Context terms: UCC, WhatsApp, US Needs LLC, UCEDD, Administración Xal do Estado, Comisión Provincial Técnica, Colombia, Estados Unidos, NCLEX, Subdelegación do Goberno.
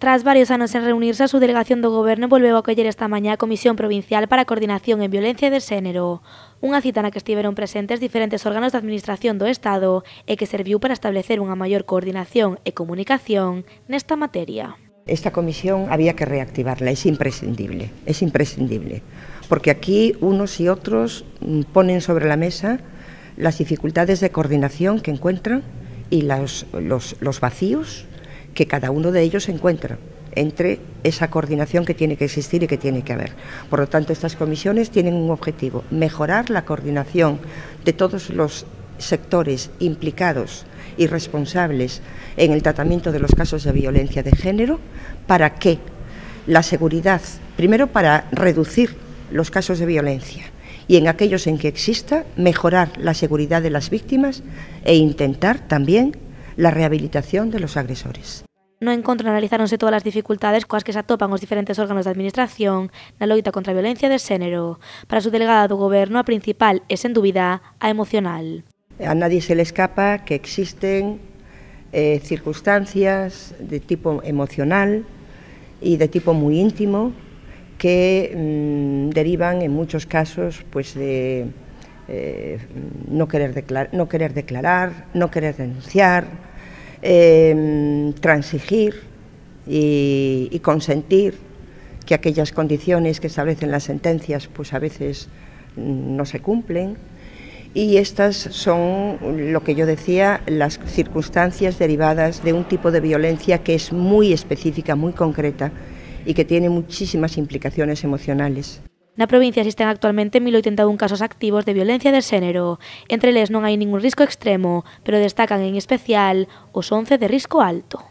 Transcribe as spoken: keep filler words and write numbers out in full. Tras varios anos en reunirse, a Subdelegación do Goberno volveu a coller esta mañá a Comisión Provincial para a Coordinación en Violencia de Xénero, unha cita na que estiveron presentes diferentes órganos da Administración do Estado e que serviu para establecer unha maior coordinación e comunicación nesta materia. Esta comisión había que reactivarla, es imprescindible, es imprescindible, porque aquí unos y otros ponen sobre la mesa las dificultades de coordinación que encuentran y los, los, los vacíos que cada uno de ellos encuentra entre esa coordinación que tiene que existir y que tiene que haber. Por lo tanto, estas comisiones tienen un objetivo: mejorar la coordinación de todos los sectores implicados y responsables en el tratamiento de los casos de violencia de género, para que la seguridad, primero para reducir los casos de violencia, y en aquellos en que exista, mejorar la seguridad de las víctimas e intentar también la rehabilitación de los agresores. No encontro analizáronse todas as dificultades coas que se atopan os diferentes órganos da Administración na loita contra a violencia de xénero. Para a Subdelegada do Goberno, a principal é, sen dúbida, a emocional. A nadie se le escapa que existen eh, circunstancias de tipo emocional y de tipo muy íntimo que mmm, derivan en muchos casos pues de eh, no querer declarar, no querer declarar, no querer denunciar, eh, transigir y, y consentir que aquellas condiciones que establecen las sentencias pues a veces mmm, no se cumplen. Y estas son, lo que yo decía, las circunstancias derivadas de un tipo de violencia que es muy específica, muy concreta y que tiene muchísimas implicaciones emocionales. Na provincia existen actualmente mil oitenta e un casos activos de violencia de xénero. Entre eles non hai ningún risco extremo, pero destacan en especial os once de risco alto.